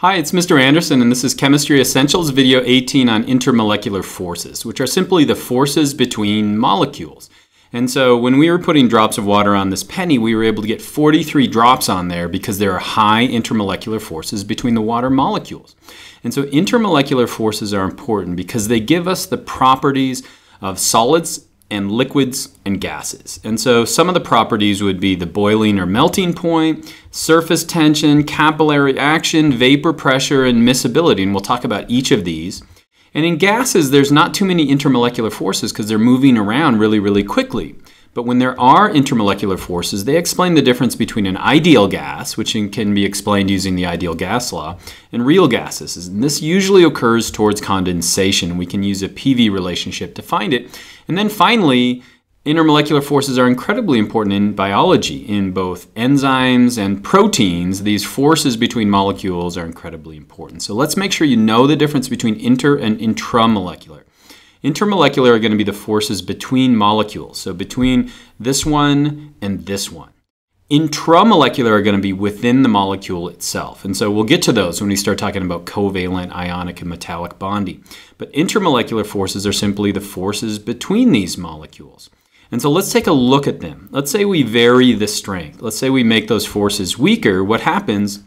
Hi, it's Mr. Anderson, and this is Chemistry Essentials, video 18 on intermolecular forces, which are simply the forces between molecules. And so when we were putting drops of water on this penny, we were able to get 43 drops on there because there are high intermolecular forces between the water molecules. And so intermolecular forces are important because they give us the properties of solids and liquids and gases. And so some of the properties would be the boiling or melting point, surface tension, capillary action, vapor pressure, and miscibility, and we'll talk about each of these. And in gases, there's not too many intermolecular forces because they're moving around really quickly. But when there are intermolecular forces, they explain the difference between an ideal gas, which can be explained using the ideal gas law, and real gases. And this usually occurs towards condensation. We can use a PV relationship to find it. And then finally, intermolecular forces are incredibly important in biology. In both enzymes and proteins, these forces between molecules are incredibly important. So let's make sure you know the difference between inter and intramolecular. Intermolecular are going to be the forces between molecules, so between this one and this one. Intramolecular are going to be within the molecule itself, and so we'll get to those when we start talking about covalent, ionic, and metallic bonding. But intermolecular forces are simply the forces between these molecules. And so let's take a look at them. Let's say we vary the strength. Let's say we make those forces weaker. What happens?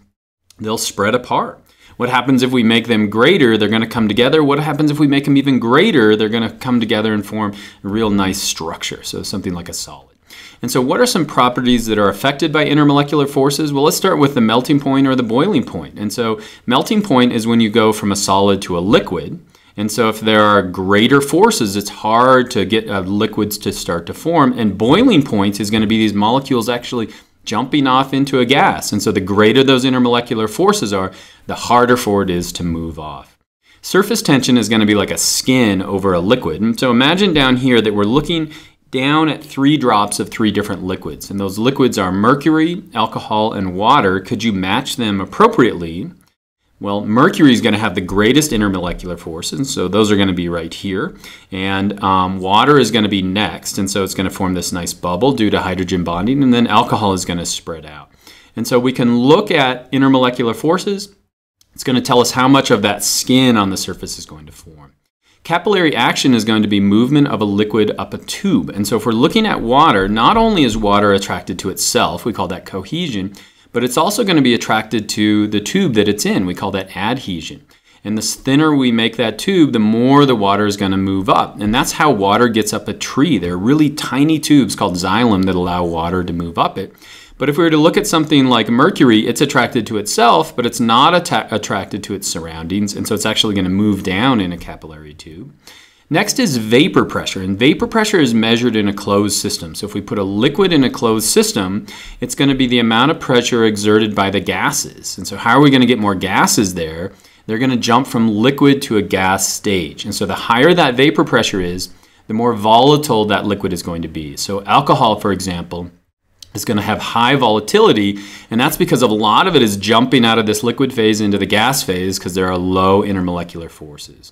They'll spread apart. What happens if we make them greater? They're going to come together. What happens if we make them even greater? They're going to come together and form a real nice structure, so something like a solid. And so what are some properties that are affected by intermolecular forces? Well, let's start with the melting point or the boiling point. And so melting point is when you go from a solid to a liquid. And so if there are greater forces, it's hard to get liquids to start to form. And boiling point is going to be these molecules actually jumping off into a gas. And so the greater those intermolecular forces are, the harder for it is to move off. Surface tension is going to be like a skin over a liquid. And so imagine down here that we're looking down at 3 drops of 3 different liquids. And those liquids are mercury, alcohol, and water. Could you match them appropriately? Well, mercury is going to have the greatest intermolecular forces, so those are going to be right here. And water is going to be next, and so it's going to form this nice bubble due to hydrogen bonding, and then alcohol is going to spread out. And so we can look at intermolecular forces. It's going to tell us how much of that skin on the surface is going to form. Capillary action is going to be movement of a liquid up a tube. And so if we're looking at water, not only is water attracted to itself, we call that cohesion, but it's also going to be attracted to the tube that it's in. We call that adhesion. And the thinner we make that tube, the more the water is going to move up. And that's how water gets up a tree. There are really tiny tubes called xylem that allow water to move up it. But if we were to look at something like mercury, it's attracted to itself, but it's not attracted to its surroundings. And so it's actually going to move down in a capillary tube. Next is vapor pressure, and vapor pressure is measured in a closed system. So if we put a liquid in a closed system, it's going to be the amount of pressure exerted by the gases. And so how are we going to get more gases there? They're going to jump from liquid to a gas stage. And so the higher that vapor pressure is, the more volatile that liquid is going to be. So alcohol, for example, is going to have high volatility, and that's because a lot of it is jumping out of this liquid phase into the gas phase because there are low intermolecular forces.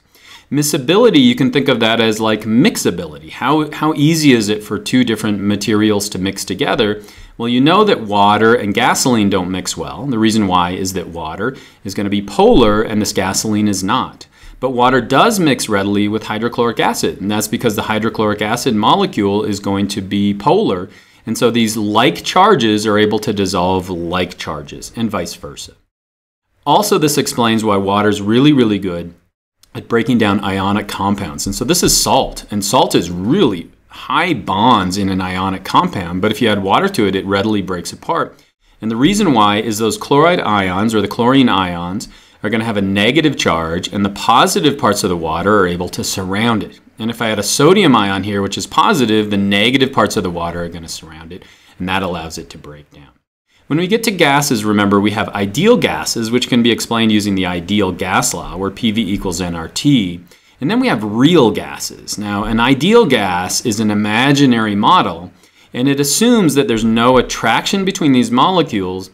Miscibility, you can think of that as like mixability. How easy is it for 2 different materials to mix together? Well, you know that water and gasoline don't mix well. The reason why is that water is going to be polar and this gasoline is not. But water does mix readily with hydrochloric acid, and that's because the hydrochloric acid molecule is going to be polar. And so these like charges are able to dissolve like charges and vice versa. Also, this explains why water is really good at breaking down ionic compounds. And so this is salt, and salt is really high bonds in an ionic compound, but if you add water to it, it readily breaks apart. And the reason why is those chloride ions or the chlorine ions are going to have a negative charge, and the positive parts of the water are able to surround it. And if I add a sodium ion here, which is positive, the negative parts of the water are going to surround it, and that allows it to break down. When we get to gases, remember, we have ideal gases, which can be explained using the ideal gas law, where PV equals nRT. And then we have real gases. Now, an ideal gas is an imaginary model, and it assumes that there's no attraction between these molecules,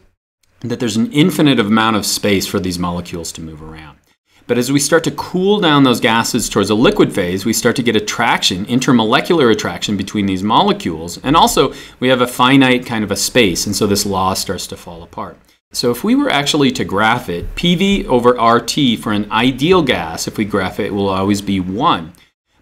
and that there's an infinite amount of space for these molecules to move around. But as we start to cool down those gases towards a liquid phase, we start to get attraction, intermolecular attraction between these molecules. And also, we have a finite kind of a space, and so this law starts to fall apart. So if we were actually to graph it, PV over RT for an ideal gas, if we graph it, will always be 1.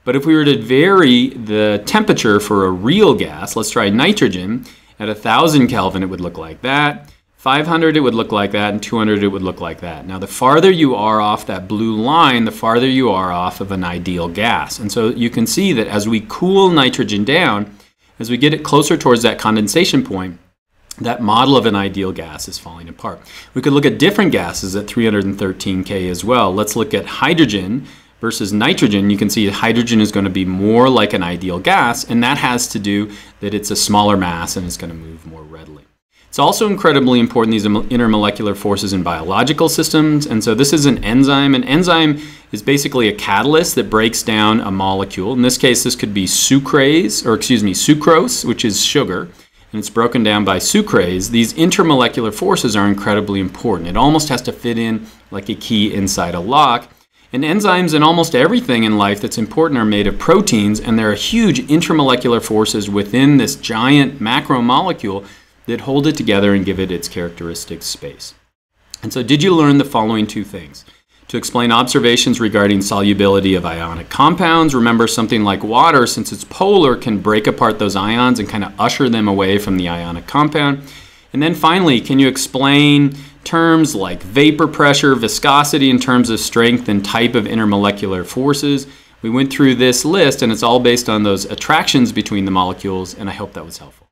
But if we were to vary the temperature for a real gas, let's try nitrogen, at 1000 Kelvin it would look like that, 500 it would look like that, and 200 it would look like that. Now the farther you are off that blue line, the farther you are off of an ideal gas. And so you can see that as we cool nitrogen down, as we get it closer towards that condensation point, that model of an ideal gas is falling apart. We could look at different gases at 313 K as well. Let's look at hydrogen versus nitrogen. You can see hydrogen is going to be more like an ideal gas, and that has to do that it's a smaller mass and it's going to move more readily. It's also incredibly important, these intermolecular forces in biological systems. And so this is an enzyme. An enzyme is basically a catalyst that breaks down a molecule. In this case, this could be sucrose, which is sugar. And it's broken down by sucrase. These intermolecular forces are incredibly important. It almost has to fit in like a key inside a lock. And enzymes and almost everything in life that's important are made of proteins, and there are huge intermolecular forces within this giant macromolecule that hold it together and give it its characteristic space. And so did you learn the following two things? To explain observations regarding solubility of ionic compounds, remember something like water, since it's polar, can break apart those ions and kind of usher them away from the ionic compound. And then finally, can you explain terms like vapor pressure, viscosity in terms of strength and type of intermolecular forces? We went through this list, and it's all based on those attractions between the molecules, and I hope that was helpful.